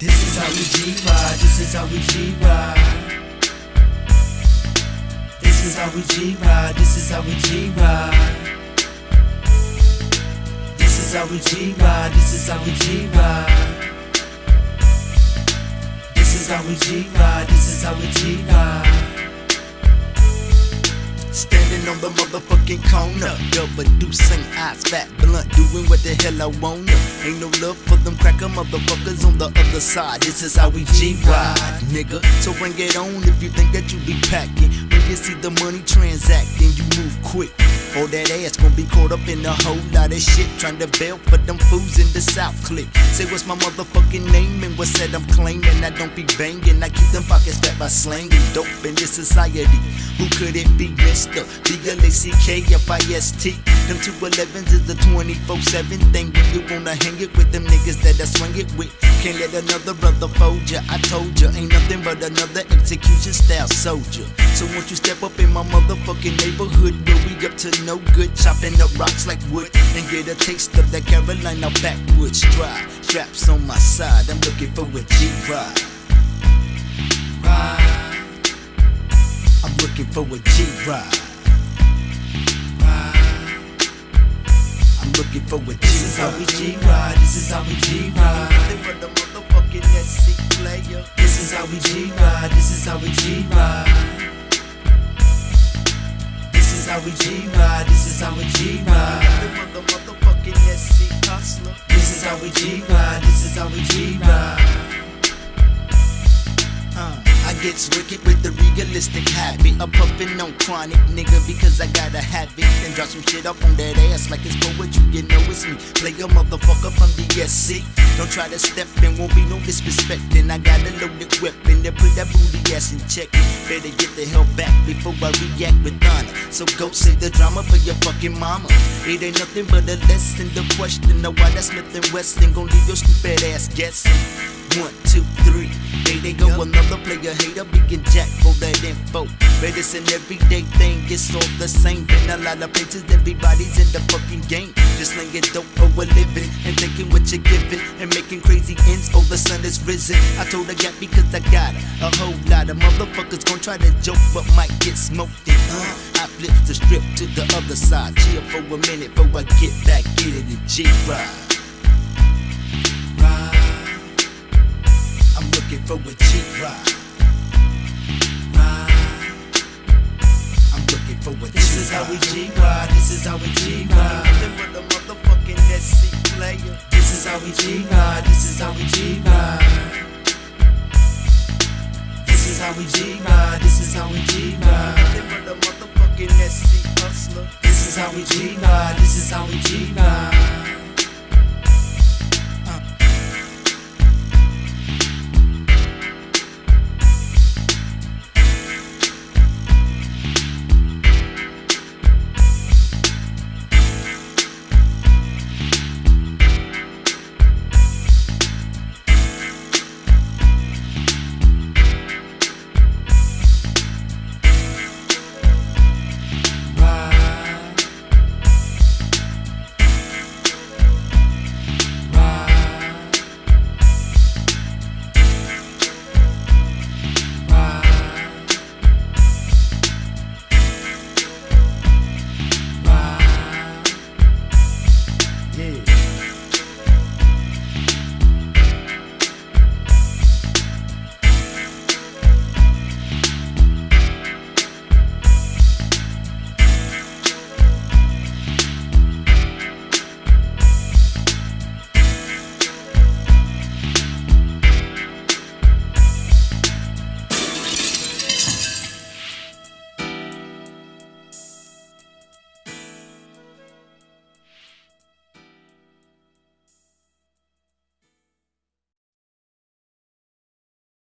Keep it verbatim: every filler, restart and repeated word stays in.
This is how we G-Ride, this is how we G-Ride. This is how we G-Ride, this is how we G-Ride. This is how we G-Ride, this is how we G-Ride. This is how we G-Ride, this is how we G-Ride. Standing on the motherfucking corner, double deucing, eyes fat, blunt, doing what the hell I wanna. Ain't no love for them cracker motherfuckers on the other side. This is how we G-Ride, nigga. So bring it on if you think that you be packing. When you see the money transacting, you move quick. All that ass gon' be caught up in a whole lot of shit. Trying to bail for them fools in the South Click. Say what's my motherfucking name and what's that I'm claiming. I don't be banging, I keep them pockets fat by slanging dope in this society. Who could it be, mister? B L A C K F I S T. Them two elevens is the twenty-four seven thing. When you wanna hang it with them niggas that I swing it with, can't let another brother fold ya. I told ya, ain't nothing but another execution style soldier. So won't you step up in my motherfucking neighborhood, where we up to no good, chopping up rocks like wood, and get a taste of that Carolina backwoods drive. Straps on my side, I'm looking for a G-Ride. I'm looking for a G-Ride. Looking for a G-Rod. This is how we G-Ride, this is how we G-Ride. Nothing but the motherfucking S C player. This is how we G-Ride, this is how we G-Ride. This is how we G-Ride, this is how we G-Ride. Nothing but the motherfucking S C hustler. This is how we G-Ride, this is how we G-Ride. Uh Gets wicked with the legalistic habit of puffin' on chronic, nigga, because I gotta have it. Then drop some shit up on that ass like it's poetry, you know it's me. Play a motherfucker from the S C. Don't try to step in, won't be no disrespecting. I got a loaded weapon that put that booty ass in check. Better get the hell back before I react with honor. So go save the drama for your fucking mama. It ain't nothing but a lesson, the question of why that Smith and Weston gon' leave your stupid ass guessing. One, two, three. There they go, another player hater being jacked for that info. But it's an everyday thing, it's all the same. In a lot of places, everybody's in the fucking game. Just slinging dope for a living and taking what you're giving and making crazy ends. Oh, the sun is risen. I told her gap because I got her. A whole lot of motherfuckers gon' try to joke but might get smoked. And, uh, I flip the strip to the other side. Chill for a minute before I get back, get it in G-Ride. For a G-Ride. I'm looking for a G-Ride. This is how we G-Ride, this is how we G-Ride. Nothing but a motherfucking S C player. This is how we G-Ride, this is how we G-Ride. This is how we G-Ride, this is how we G-Ride. Nothing but a motherfucking S C hustler. This is how we G-Ride, this is how we G-Ride.